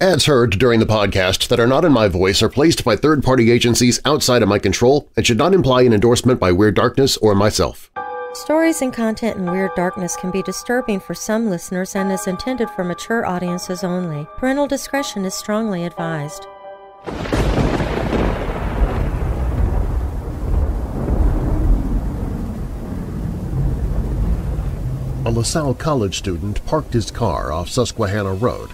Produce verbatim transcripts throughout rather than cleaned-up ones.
Ads heard during the podcast that are not in my voice are placed by third-party agencies outside of my control and should not imply an endorsement by Weird Darkness or myself. Stories and content in Weird Darkness can be disturbing for some listeners and is intended for mature audiences only. Parental discretion is strongly advised. A LaSalle College student parked his car off Susquehanna Road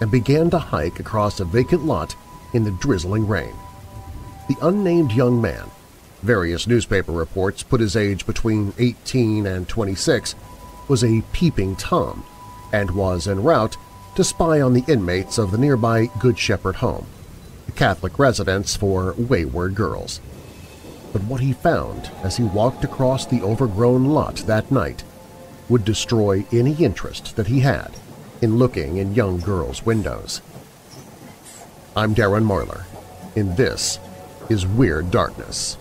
and began to hike across a vacant lot in the drizzling rain. The unnamed young man, various newspaper reports put his age between eighteen and twenty-six, was a peeping Tom and was en route to spy on the inmates of the nearby Good Shepherd home, a Catholic residence for wayward girls. But what he found as he walked across the overgrown lot that night would destroy any interest that he had in looking in young girls' windows. I'm Darren Marlar, and this is Weird Darkness.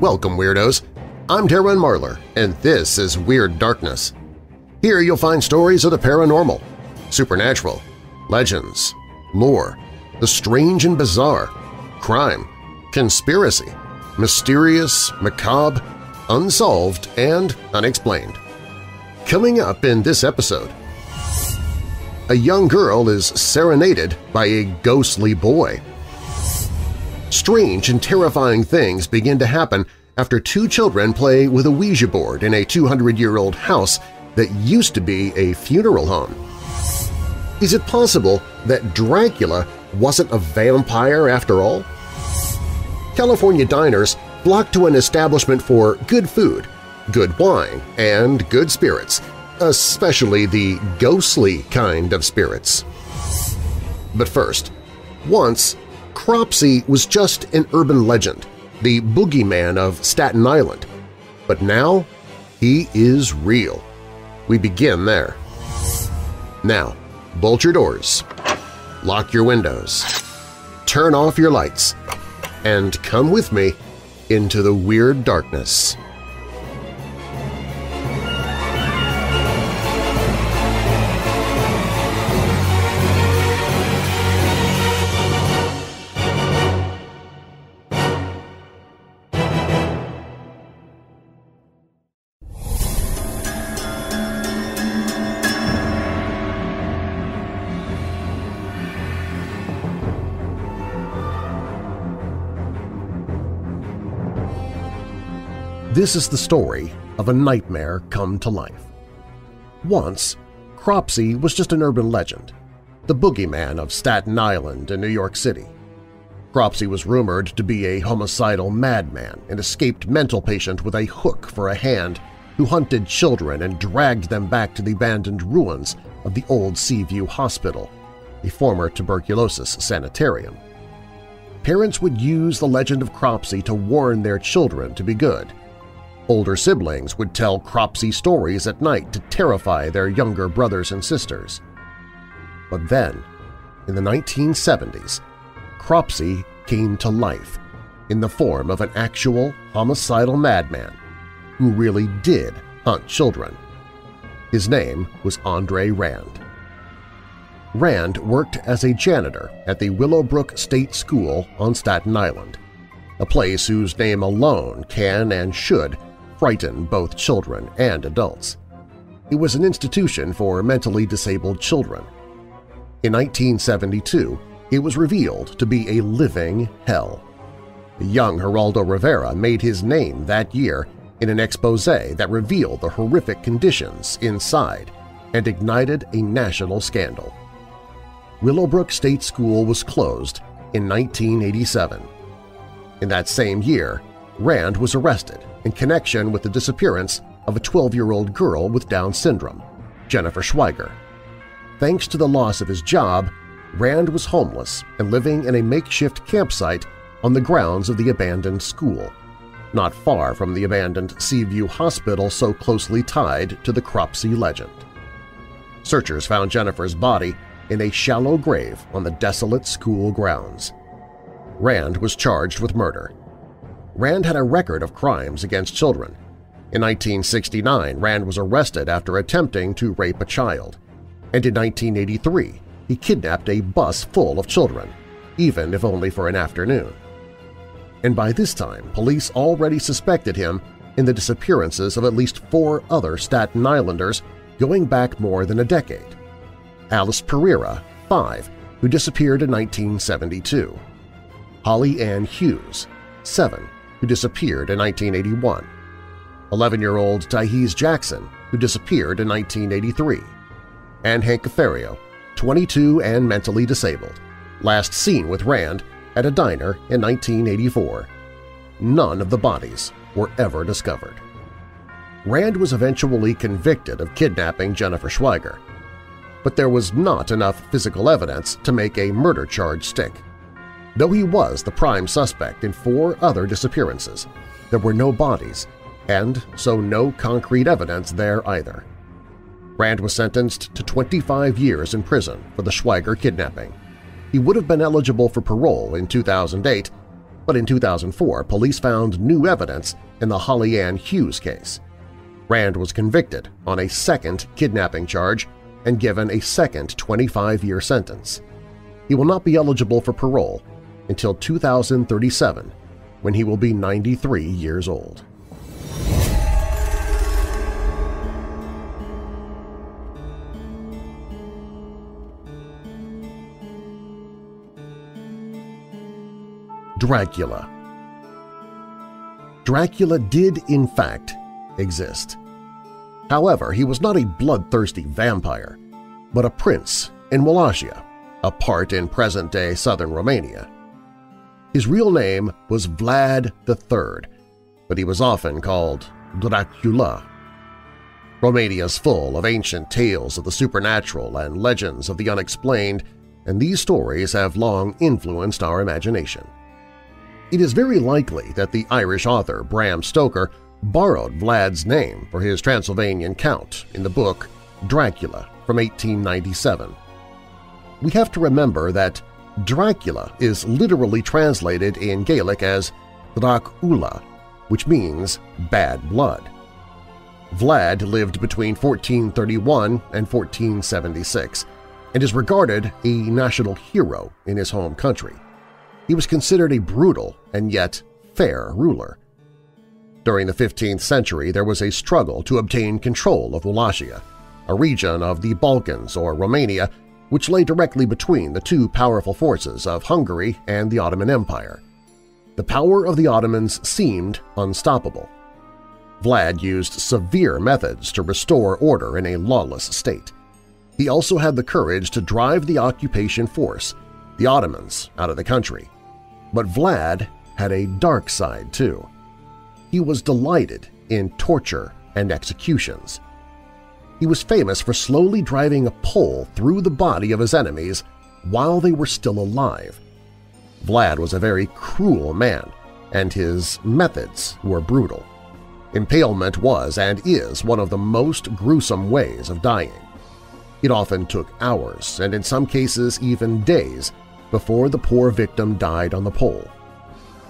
Welcome, Weirdos! I'm Darren Marlar, and this is Weird Darkness. Here you'll find stories of the paranormal, supernatural, legends, lore, the strange and bizarre, crime, conspiracy, mysterious, macabre, unsolved, and unexplained. Coming up in this episode… A young girl is serenaded by a ghostly boy. Strange and terrifying things begin to happen after two children play with a Ouija board in a two hundred year old house that used to be a funeral home. Is it possible that Dracula wasn't a vampire after all? California diners flock to an establishment for good food, good wine, and good spirits, especially the ghostly kind of spirits. But first, once Cropsey was just an urban legend, the boogeyman of Staten Island, but now he is real. We begin there. Now, bolt your doors, lock your windows, turn off your lights, and come with me into the Weird Darkness. This is the story of a nightmare come to life. Once, Cropsey was just an urban legend, the boogeyman of Staten Island and New York City. Cropsey was rumored to be a homicidal madman, an escaped mental patient with a hook for a hand who hunted children and dragged them back to the abandoned ruins of the old Seaview Hospital, a former tuberculosis sanitarium. Parents would use the legend of Cropsey to warn their children to be good. Older siblings would tell Cropsey stories at night to terrify their younger brothers and sisters. But then, in the nineteen seventies, Cropsey came to life in the form of an actual homicidal madman who really did hunt children. His name was Andre Rand. Rand worked as a janitor at the Willowbrook State School on Staten Island, a place whose name alone can and should frighten both children and adults. It was an institution for mentally disabled children. In nineteen seventy-two, it was revealed to be a living hell. The young Geraldo Rivera made his name that year in an exposé that revealed the horrific conditions inside and ignited a national scandal. Willowbrook State School was closed in nineteen eighty-seven. In that same year, Rand was arrested in connection with the disappearance of a twelve year old girl with Down syndrome, Jennifer Schweiger. Thanks to the loss of his job, Rand was homeless and living in a makeshift campsite on the grounds of the abandoned school, not far from the abandoned Seaview Hospital so closely tied to the Cropsey legend. Searchers found Jennifer's body in a shallow grave on the desolate school grounds. Rand was charged with murder. Rand had a record of crimes against children. In nineteen sixty-nine, Rand was arrested after attempting to rape a child, and in nineteen eighty-three, he kidnapped a bus full of children, even if only for an afternoon. And by this time, police already suspected him in the disappearances of at least four other Staten Islanders going back more than a decade. Alice Pereira, five, who disappeared in nineteen seventy-two. Holly Ann Hughes, seven, who disappeared in nineteen eighty-one. eleven-year-old Tiahese Jackson, who disappeared in nineteen eighty-three. And Hank Caferio, twenty-two and mentally disabled, last seen with Rand at a diner in nineteen eighty-four. None of the bodies were ever discovered. Rand was eventually convicted of kidnapping Jennifer Schweiger, but there was not enough physical evidence to make a murder charge stick. Though he was the prime suspect in four other disappearances, there were no bodies, and so no concrete evidence there either. Rand was sentenced to twenty-five years in prison for the Schweiger kidnapping. He would have been eligible for parole in two thousand eight, but in two thousand four police found new evidence in the Holly Ann Hughes case. Rand was convicted on a second kidnapping charge and given a second twenty-five-year sentence. He will not be eligible for parole until two thousand thirty-seven, when he will be ninety-three years old. Dracula. Dracula did, in fact, exist. However, he was not a bloodthirsty vampire, but a prince in Wallachia, a part in present-day southern Romania. His real name was Vlad the Third, but he was often called Dracula. Romania is full of ancient tales of the supernatural and legends of the unexplained, and these stories have long influenced our imagination. It is very likely that the Irish author Bram Stoker borrowed Vlad's name for his Transylvanian count in the book Dracula from eighteen ninety-seven. We have to remember that Dracula is literally translated in Gaelic as Dracula, which means bad blood. Vlad lived between fourteen thirty-one and fourteen seventy-six and is regarded a national hero in his home country. He was considered a brutal and yet fair ruler. During the fifteenth century, there was a struggle to obtain control of Wallachia, a region of the Balkans or Romania which lay directly between the two powerful forces of Hungary and the Ottoman Empire. The power of the Ottomans seemed unstoppable. Vlad used severe methods to restore order in a lawless state. He also had the courage to drive the occupation force, the Ottomans, out of the country. But Vlad had a dark side, too. He was delighted in torture and executions. He was famous for slowly driving a pole through the body of his enemies while they were still alive. Vlad was a very cruel man, and his methods were brutal. Impalement was and is one of the most gruesome ways of dying. It often took hours, and in some cases even days, before the poor victim died on the pole.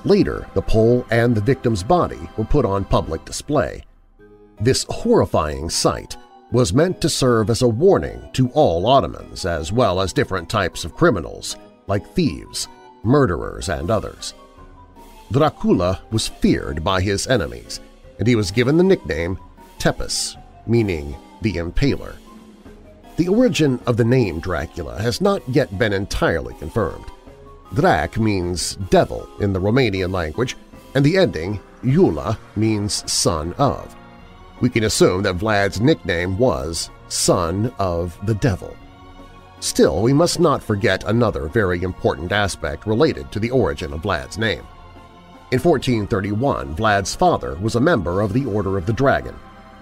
Later, the pole and the victim's body were put on public display. This horrifying sight was meant to serve as a warning to all Ottomans as well as different types of criminals like thieves, murderers, and others. Dracula was feared by his enemies, and he was given the nickname Tepes, meaning the Impaler. The origin of the name Dracula has not yet been entirely confirmed. Drac means devil in the Romanian language, and the ending, Iula, means son of. We can assume that Vlad's nickname was Son of the Devil. Still, we must not forget another very important aspect related to the origin of Vlad's name. In fourteen thirty-one, Vlad's father was a member of the Order of the Dragon,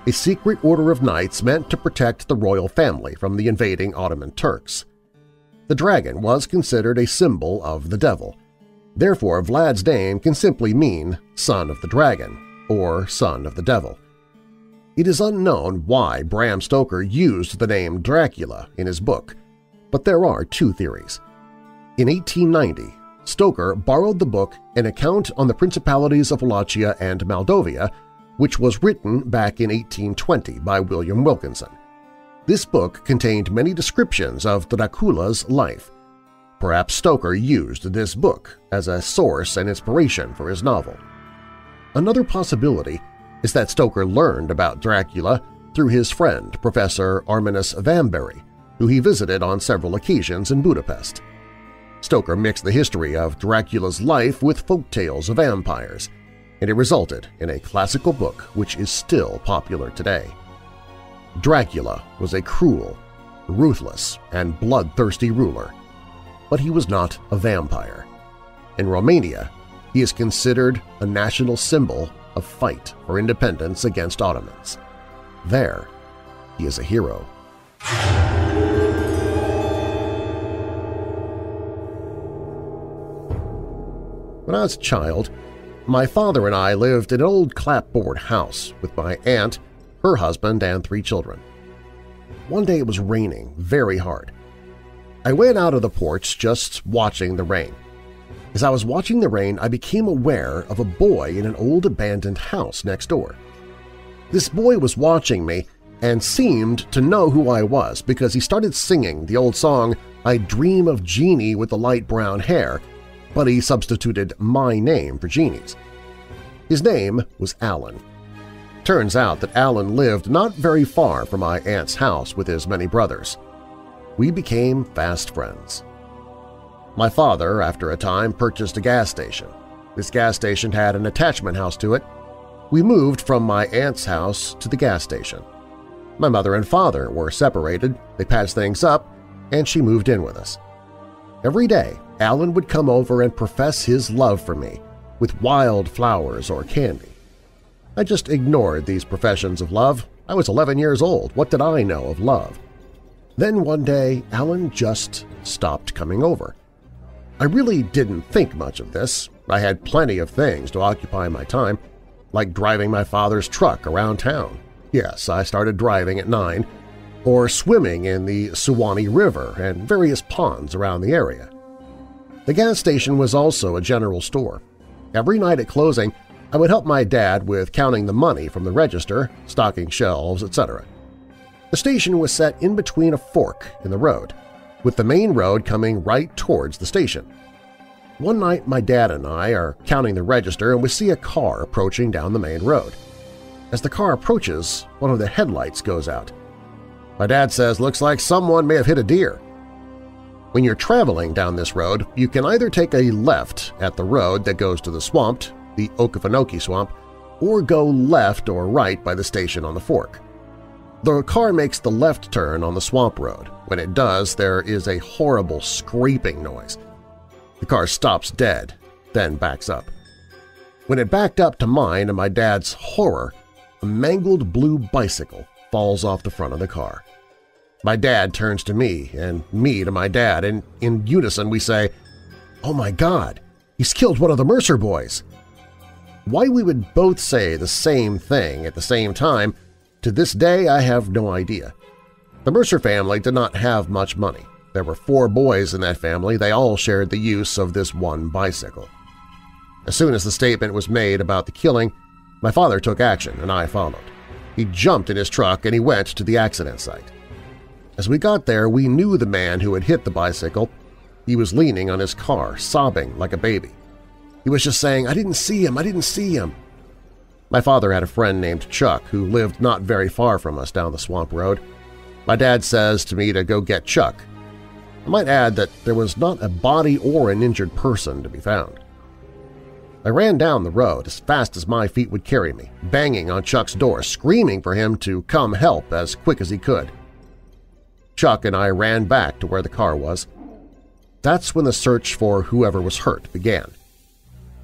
a secret order of knights meant to protect the royal family from the invading Ottoman Turks. The dragon was considered a symbol of the devil. Therefore, Vlad's name can simply mean Son of the Dragon or Son of the Devil. It is unknown why Bram Stoker used the name Dracula in his book, but there are two theories. In eighteen ninety, Stoker borrowed the book An Account on the Principalities of Wallachia and Moldavia which was written back in eighteen twenty by William Wilkinson. This book contained many descriptions of Dracula's life. Perhaps Stoker used this book as a source and inspiration for his novel. Another possibility is that Stoker learned about Dracula through his friend Professor Arminus Vambery, who he visited on several occasions in Budapest. Stoker mixed the history of Dracula's life with folktales of vampires, and it resulted in a classical book which is still popular today. Dracula was a cruel, ruthless, and bloodthirsty ruler, but he was not a vampire. In Romania, he is considered a national symbol of fight for independence against Ottomans. There, he is a hero. When I was a child, my father and I lived in an old clapboard house with my aunt, her husband, and three children. One day it was raining very hard. I went out of the porch just watching the rain. As I was watching the rain, I became aware of a boy in an old abandoned house next door. This boy was watching me and seemed to know who I was because he started singing the old song, "I Dream of Jeannie with the Light Brown Hair," but he substituted my name for Jeannie's. His name was Allan. Turns out that Allan lived not very far from my aunt's house with his many brothers. We became fast friends. My father, after a time, purchased a gas station. This gas station had an attachment house to it. We moved from my aunt's house to the gas station. My mother and father were separated, they patched things up, and she moved in with us. Every day, Allan would come over and profess his love for me with wild flowers or candy. I just ignored these professions of love. I was eleven years old. What did I know of love? Then one day, Allan just stopped coming over. I really didn't think much of this. I had plenty of things to occupy my time, like driving my father's truck around town. Yes, I started driving at nine, or swimming in the Suwannee River and various ponds around the area. The gas station was also a general store. Every night at closing, I would help my dad with counting the money from the register, stocking shelves, et cetera. The station was set in between a fork in the road, with the main road coming right towards the station. One night my dad and I are counting the register and we see a car approaching down the main road. As the car approaches, one of the headlights goes out. My dad says, "Looks like someone may have hit a deer." When you're traveling down this road, you can either take a left at the road that goes to the swamp, the Okefenokee Swamp, or go left or right by the station on the fork. The car makes the left turn on the swamp road. When it does, there is a horrible scraping noise. The car stops dead, then backs up. When it backed up to mine and my dad's horror, a mangled blue bicycle falls off the front of the car. My dad turns to me and me to my dad, and in unison we say, "Oh my God, he's killed one of the Mercer boys." Why we would both say the same thing at the same time, to this day I have no idea. The Mercer family did not have much money. There were four boys in that family. They all shared the use of this one bicycle. As soon as the statement was made about the killing, my father took action and I followed. He jumped in his truck and he went to the accident site. As we got there, we knew the man who had hit the bicycle. He was leaning on his car, sobbing like a baby. He was just saying, "I didn't see him, I didn't see him." My father had a friend named Chuck who lived not very far from us down the swamp road. My dad says to me to go get Chuck. I might add that there was not a body or an injured person to be found. I ran down the road as fast as my feet would carry me, banging on Chuck's door, screaming for him to come help as quick as he could. Chuck and I ran back to where the car was. That's when the search for whoever was hurt began.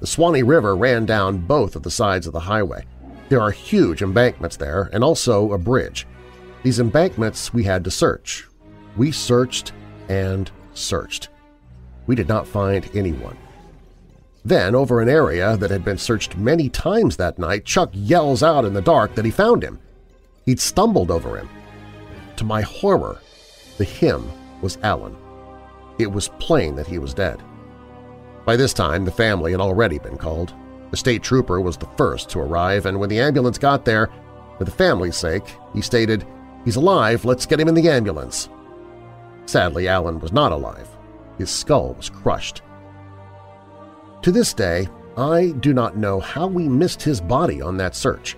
The Suwannee River ran down both of the sides of the highway. There are huge embankments there and also a bridge. These embankments we had to search. We searched and searched. We did not find anyone. Then, over an area that had been searched many times that night, Chuck yells out in the dark that he found him. He'd stumbled over him. To my horror, the him was Allan. It was plain that he was dead. By this time, the family had already been called. The state trooper was the first to arrive, and when the ambulance got there, for the family's sake, he stated, "He's alive, let's get him in the ambulance." Sadly, Allan was not alive. His skull was crushed. To this day, I do not know how we missed his body on that search.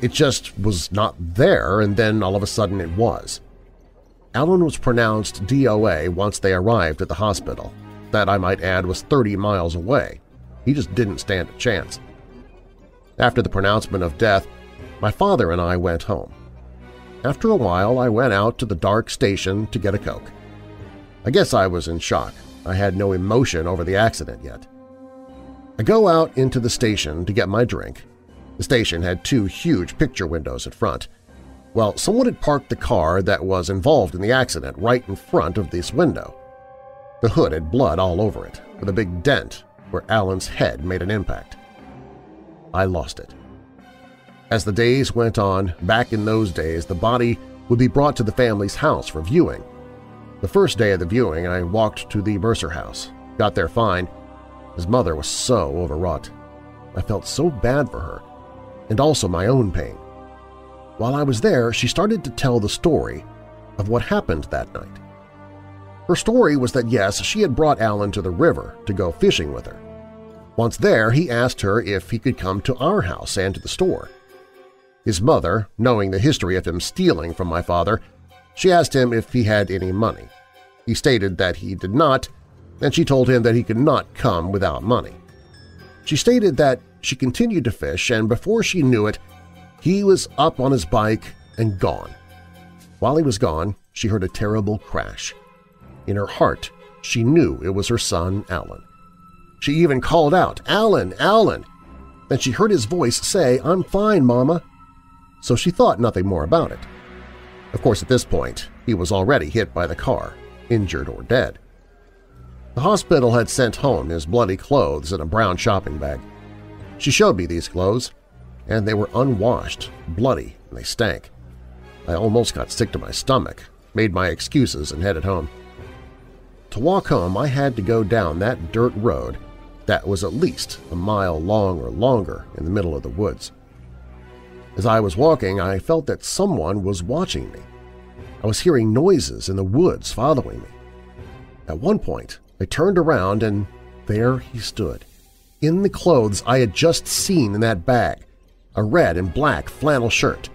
It just was not there, and then all of a sudden it was. Allan was pronounced D O A once they arrived at the hospital. That, I might add, was thirty miles away. He just didn't stand a chance. After the pronouncement of death, my father and I went home. After a while, I went out to the dark station to get a Coke. I guess I was in shock. I had no emotion over the accident yet. I go out into the station to get my drink. The station had two huge picture windows in front. Well, someone had parked the car that was involved in the accident right in front of this window. The hood had blood all over it, with a big dent where Allan's head made an impact. I lost it. As the days went on, back in those days, the body would be brought to the family's house for viewing. The first day of the viewing, I walked to the Mercer house, got there fine. His mother was so overwrought. I felt so bad for her, and also my own pain. While I was there, she started to tell the story of what happened that night. Her story was that, yes, she had brought Allan to the river to go fishing with her. Once there, he asked her if he could come to our house and to the store. His mother, knowing the history of him stealing from my father, she asked him if he had any money. He stated that he did not, and she told him that he could not come without money. She stated that she continued to fish, and before she knew it, he was up on his bike and gone. While he was gone, she heard a terrible crash. In her heart, she knew it was her son, Allan. She even called out, "Allan, Allan!" Then she heard his voice say, "I'm fine, Mama." So she thought nothing more about it. Of course, at this point, he was already hit by the car, injured or dead. The hospital had sent home his bloody clothes in a brown shopping bag. She showed me these clothes, and they were unwashed, bloody, and they stank. I almost got sick to my stomach, made my excuses, and headed home. To walk home, I had to go down that dirt road that was at least a mile long or longer in the middle of the woods. As I was walking, I felt that someone was watching me. I was hearing noises in the woods following me. At one point, I turned around and there he stood, in the clothes I had just seen in that bag, a red and black flannel shirt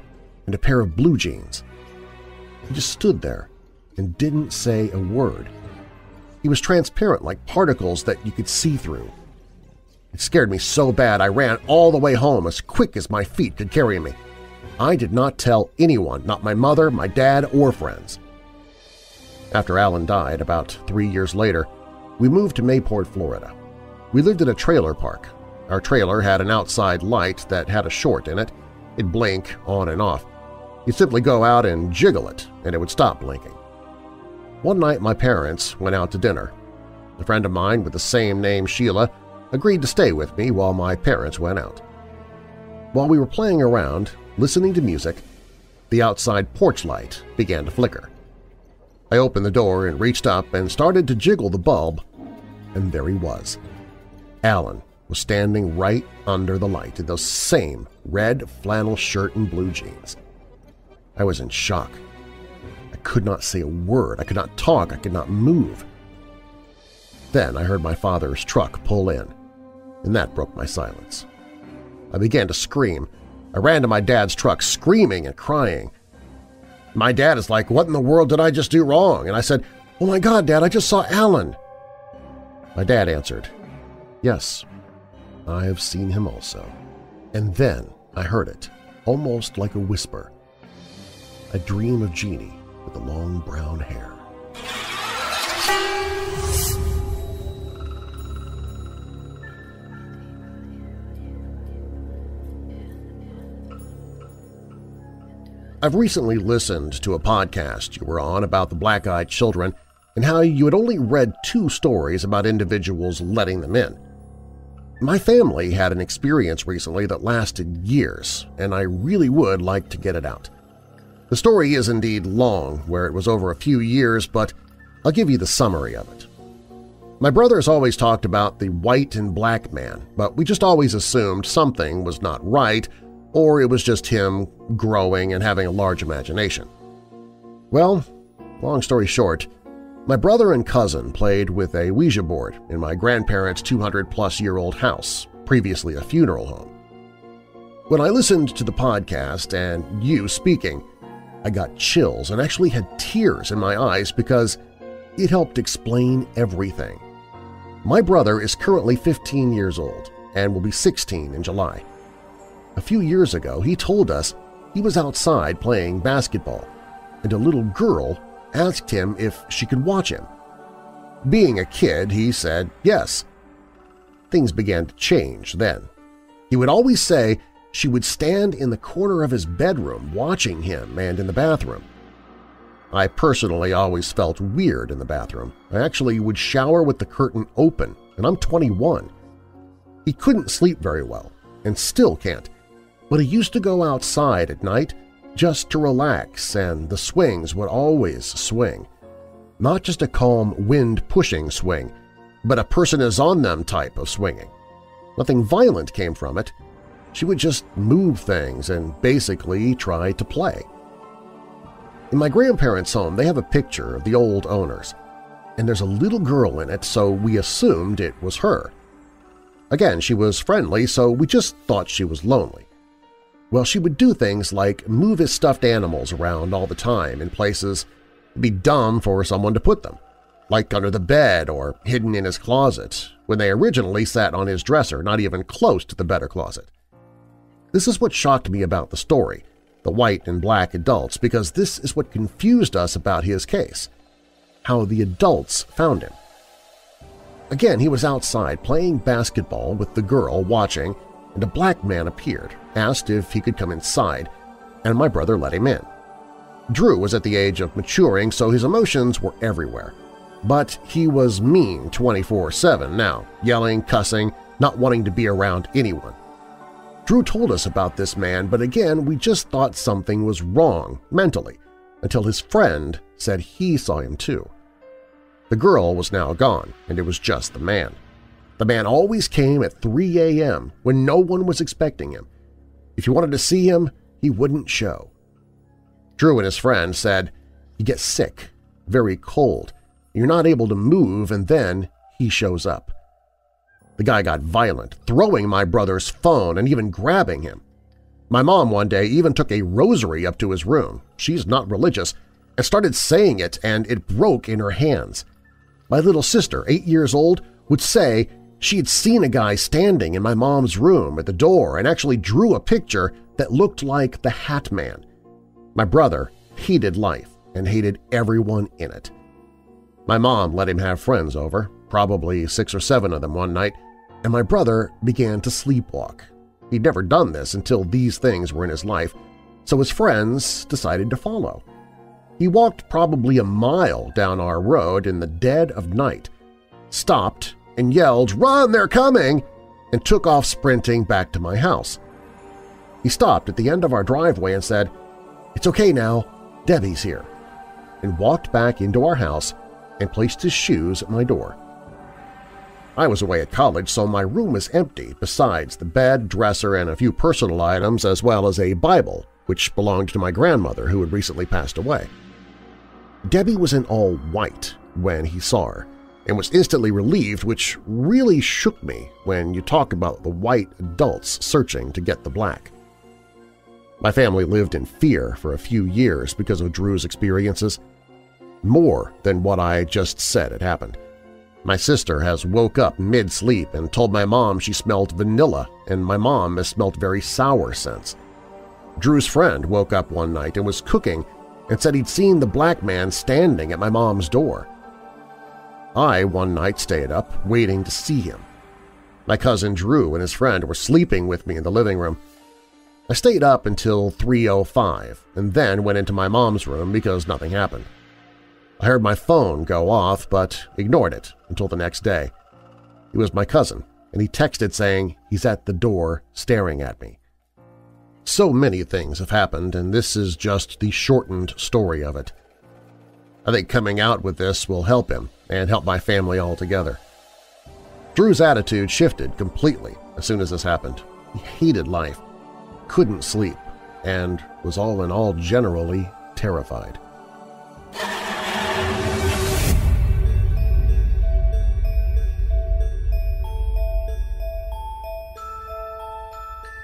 and a pair of blue jeans. He just stood there and didn't say a word. He was transparent like particles that you could see through. It scared me so bad I ran all the way home as quick as my feet could carry me. I did not tell anyone, not my mother, my dad, or friends. After Allan died about three years later, we moved to Mayport, Florida. We lived in a trailer park. Our trailer had an outside light that had a short in it. It'd blink on and off. You'd simply go out and jiggle it, and it would stop blinking. One night my parents went out to dinner. A friend of mine with the same name, Sheila, agreed to stay with me while my parents went out. While we were playing around, listening to music, the outside porch light began to flicker. I opened the door and reached up and started to jiggle the bulb, and there he was. Allan was standing right under the light in those same red flannel shirt and blue jeans. I was in shock. I could not say a word. I could not talk. I could not move. Then I heard my father's truck pull in, and that broke my silence. I began to scream. I ran to my dad's truck, screaming and crying. My dad is like, "What in the world did I just do wrong?" And I said, "Oh my God, Dad, I just saw Allan." My dad answered, "Yes, I have seen him also." And then I heard it, almost like a whisper. "I dream of Jeannie with the long brown hair." I've recently listened to a podcast you were on about the black-eyed children and how you had only read two stories about individuals letting them in. My family had an experience recently that lasted years, and I really would like to get it out. The story is indeed long, where it was over a few years, but I'll give you the summary of it. My brothers always talked about the white and black man, but we just always assumed something was not right, or it was just him growing and having a large imagination. Well, long story short, my brother and cousin played with a Ouija board in my grandparents' two hundred plus year old house, previously a funeral home. When I listened to the podcast and you speaking, I got chills and actually had tears in my eyes because it helped explain everything. My brother is currently fifteen years old and will be sixteen in July. A few years ago, he told us he was outside playing basketball, and a little girl asked him if she could watch him. Being a kid, he said yes. Things began to change then. He would always say she would stand in the corner of his bedroom watching him and in the bathroom. I personally always felt weird in the bathroom. I actually would shower with the curtain open, and I'm twenty-one. He couldn't sleep very well, and still can't, but he used to go outside at night just to relax, and the swings would always swing. Not just a calm, wind-pushing swing, but a person-is-on-them type of swinging. Nothing violent came from it. She would just move things and basically try to play. In my grandparents' home, they have a picture of the old owners, and there's a little girl in it, so we assumed it was her. Again, she was friendly, so we just thought she was lonely. Well, she would do things like move his stuffed animals around all the time in places it'd be dumb for someone to put them, like under the bed or hidden in his closet, when they originally sat on his dresser, not even close to the better closet. This is what shocked me about the story, the white and black adults, because this is what confused us about his case, how the adults found him. Again, he was outside playing basketball with the girl watching, and a black man appeared, asked if he could come inside, and my brother let him in. Drew was at the age of maturing, so his emotions were everywhere. But he was mean twenty-four seven now, yelling, cussing, not wanting to be around anyone. Drew told us about this man, but again, we just thought something was wrong mentally, until his friend said he saw him too. The girl was now gone, and it was just the man. The man always came at three a m when no one was expecting him. If you wanted to see him, he wouldn't show. Drew and his friend said, "You get sick, very cold, you're not able to move, and then he shows up." The guy got violent, throwing my brother's phone and even grabbing him. My mom one day even took a rosary up to his room, she's not religious, and started saying it, and it broke in her hands. My little sister, eight years old, would say she had seen a guy standing in my mom's room at the door and actually drew a picture that looked like the Hat Man. My brother hated life and hated everyone in it. My mom let him have friends over, probably six or seven of them one night, and my brother began to sleepwalk. He'd never done this until these things were in his life, so his friends decided to follow. He walked probably a mile down our road in the dead of night, stopped and yelled, "Run, they're coming!" and took off sprinting back to my house. He stopped at the end of our driveway and said, "It's okay now, Debbie's here," and walked back into our house and placed his shoes at my door. I was away at college, so my room was empty besides the bed, dresser, and a few personal items as well as a Bible, which belonged to my grandmother who had recently passed away. Debbie was in all white when he saw her, and was instantly relieved, which really shook me when you talk about the white adults searching to get the black. My family lived in fear for a few years because of Drew's experiences. More than what I just said had happened. My sister has woke up mid-sleep and told my mom she smelled vanilla, and my mom has smelled very sour since. Drew's friend woke up one night and was cooking and said he'd seen the black man standing at my mom's door. I one night stayed up, waiting to see him. My cousin Drew and his friend were sleeping with me in the living room. I stayed up until three oh five and then went into my mom's room because nothing happened. I heard my phone go off but ignored it until the next day. It was my cousin, and he texted saying, "He's at the door staring at me." So many things have happened, and this is just the shortened story of it. I think coming out with this will help him and help my family altogether. Drew's attitude shifted completely as soon as this happened. He hated life, couldn't sleep, and was all in all generally terrified.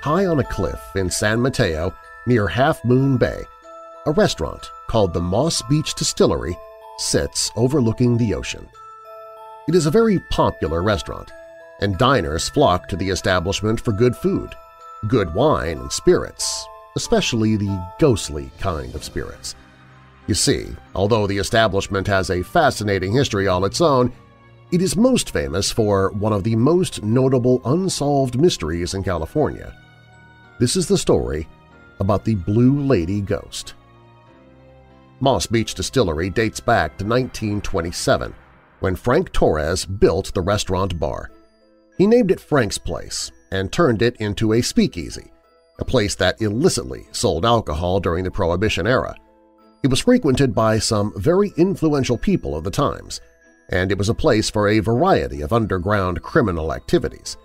High on a cliff in San Mateo near Half Moon Bay, a restaurant called the Moss Beach Distillery sits overlooking the ocean. It is a very popular restaurant, and diners flock to the establishment for good food, good wine and spirits, especially the ghostly kind of spirits. You see, although the establishment has a fascinating history all its own, it is most famous for one of the most notable unsolved mysteries in California. This is the story about the Blue Lady Ghost. Moss Beach Distillery dates back to nineteen twenty-seven, when Frank Torres built the restaurant bar. He named it Frank's Place and turned it into a speakeasy, a place that illicitly sold alcohol during the Prohibition era. It was frequented by some very influential people of the times, and it was a place for a variety of underground criminal activities.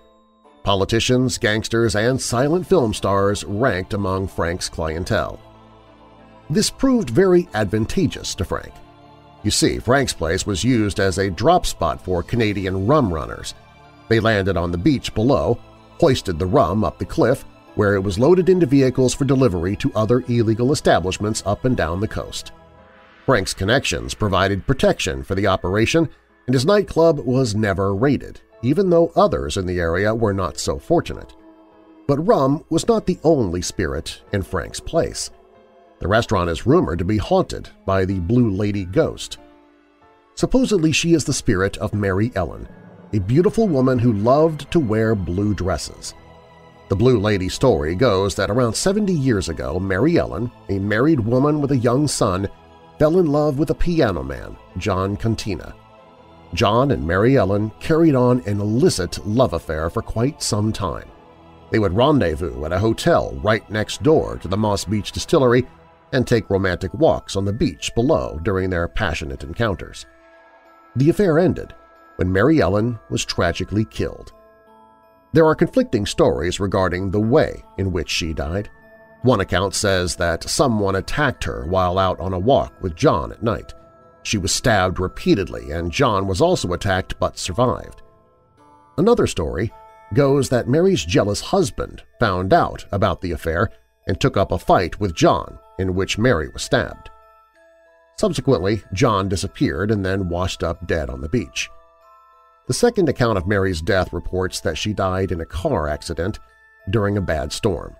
Politicians, gangsters, and silent film stars ranked among Frank's clientele. This proved very advantageous to Frank. You see, Frank's Place was used as a drop spot for Canadian rum runners. They landed on the beach below, hoisted the rum up the cliff, where it was loaded into vehicles for delivery to other illegal establishments up and down the coast. Frank's connections provided protection for the operation, and his nightclub was never raided, even though others in the area were not so fortunate. But rum was not the only spirit in Frank's Place. The restaurant is rumored to be haunted by the Blue Lady Ghost. Supposedly she is the spirit of Mary Ellen, a beautiful woman who loved to wear blue dresses. The Blue Lady story goes that around seventy years ago, Mary Ellen, a married woman with a young son, fell in love with a piano man, John Cantina. John and Mary Ellen carried on an illicit love affair for quite some time. They would rendezvous at a hotel right next door to the Moss Beach Distillery and take romantic walks on the beach below during their passionate encounters. The affair ended when Mary Ellen was tragically killed. There are conflicting stories regarding the way in which she died. One account says that someone attacked her while out on a walk with John at night. She was stabbed repeatedly, and John was also attacked but survived. Another story goes that Mary's jealous husband found out about the affair and took up a fight with John, in which Mary was stabbed. Subsequently, John disappeared and then washed up dead on the beach. The second account of Mary's death reports that she died in a car accident during a bad storm.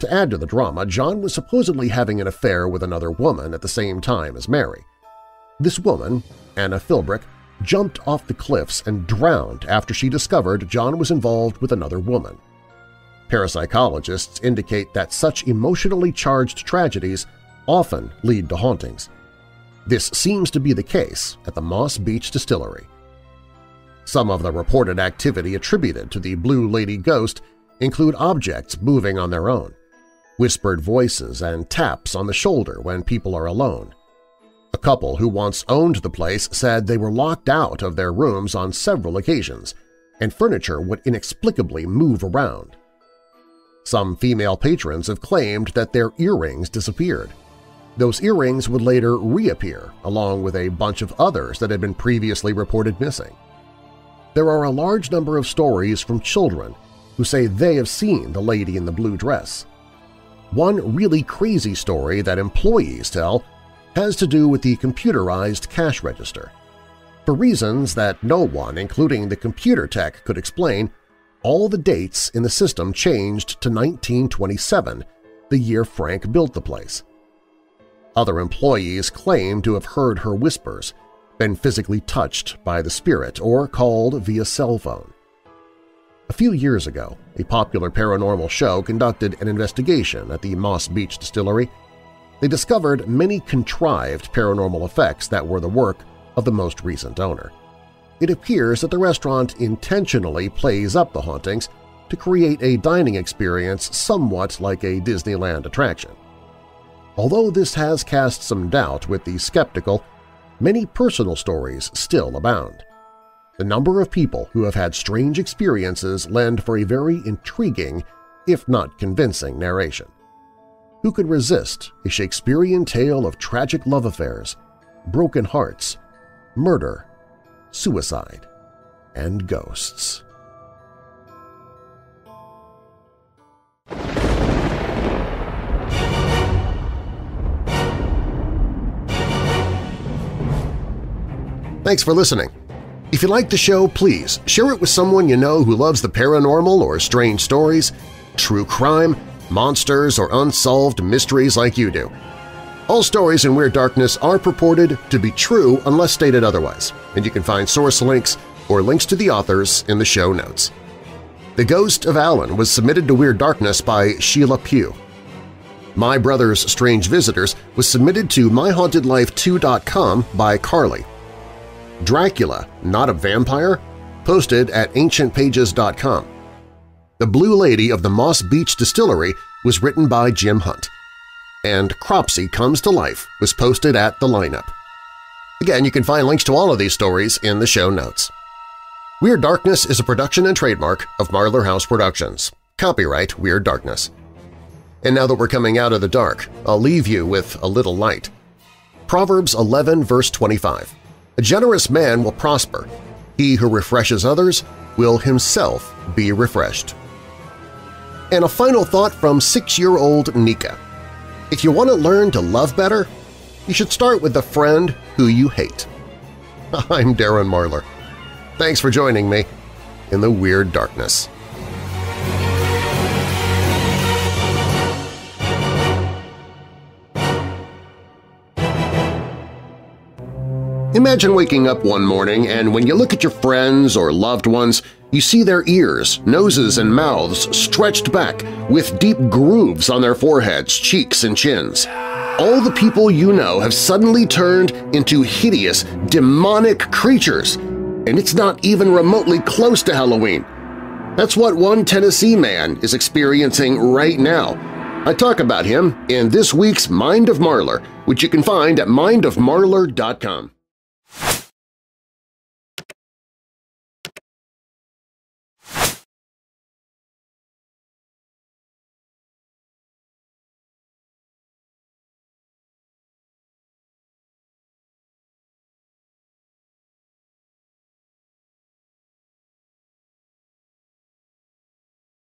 To add to the drama, John was supposedly having an affair with another woman at the same time as Mary. This woman, Anna Philbrick, jumped off the cliffs and drowned after she discovered John was involved with another woman. Parapsychologists indicate that such emotionally charged tragedies often lead to hauntings. This seems to be the case at the Moss Beach Distillery. Some of the reported activity attributed to the Blue Lady Ghost include objects moving on their own, whispered voices and taps on the shoulder when people are alone. A couple who once owned the place said they were locked out of their rooms on several occasions, and furniture would inexplicably move around. Some female patrons have claimed that their earrings disappeared. Those earrings would later reappear along with a bunch of others that had been previously reported missing. There are a large number of stories from children who say they have seen the lady in the blue dress. One really crazy story that employees tell has to do with the computerized cash register. For reasons that no one, including the computer tech, could explain, all the dates in the system changed to nineteen twenty-seven, the year Frank built the place. Other employees claim to have heard her whispers, been physically touched by the spirit, or called via cell phone. A few years ago, a popular paranormal show conducted an investigation at the Moss Beach Distillery. They discovered many contrived paranormal effects that were the work of the most recent owner. It appears that the restaurant intentionally plays up the hauntings to create a dining experience somewhat like a Disneyland attraction. Although this has cast some doubt with the skeptical, many personal stories still abound. The number of people who have had strange experiences lend for a very intriguing, if not convincing, narration. Who could resist a Shakespearean tale of tragic love affairs, broken hearts, murder, suicide, and ghosts? Thanks for listening. If you like the show, please share it with someone you know who loves the paranormal or strange stories, true crime, monsters, or unsolved mysteries like you do. All stories in Weird Darkness are purported to be true unless stated otherwise, and you can find source links or links to the authors in the show notes. The Ghost of Allan was submitted to Weird Darkness by Sheila Pugh. My Brother's Strange Visitors was submitted to my haunted life two dot com by Carly. Dracula, Not a Vampire? Posted at ancient pages dot com. The Blue Lady of the Moss Beach Distillery was written by Jim Hunt. And Cropsey Comes to Life was posted at The Lineup. Again, you can find links to all of these stories in the show notes. Weird Darkness is a production and trademark of Marlar House Productions. Copyright Weird Darkness. And now that we're coming out of the dark, I'll leave you with a little light. Proverbs eleven, verse twenty-five. A generous man will prosper. He who refreshes others will himself be refreshed. And a final thought from six-year-old Nika. If you want to learn to love better, you should start with the friend who you hate. I'm Darren Marlar. Thanks for joining me in the Weird Darkness. Imagine waking up one morning and when you look at your friends or loved ones, you see their ears, noses, and mouths stretched back with deep grooves on their foreheads, cheeks, and chins. All the people you know have suddenly turned into hideous, demonic creatures. And it's not even remotely close to Halloween. That's what one Tennessee man is experiencing right now. I talk about him in this week's Mind of Marlar, which you can find at mind of marlar dot com.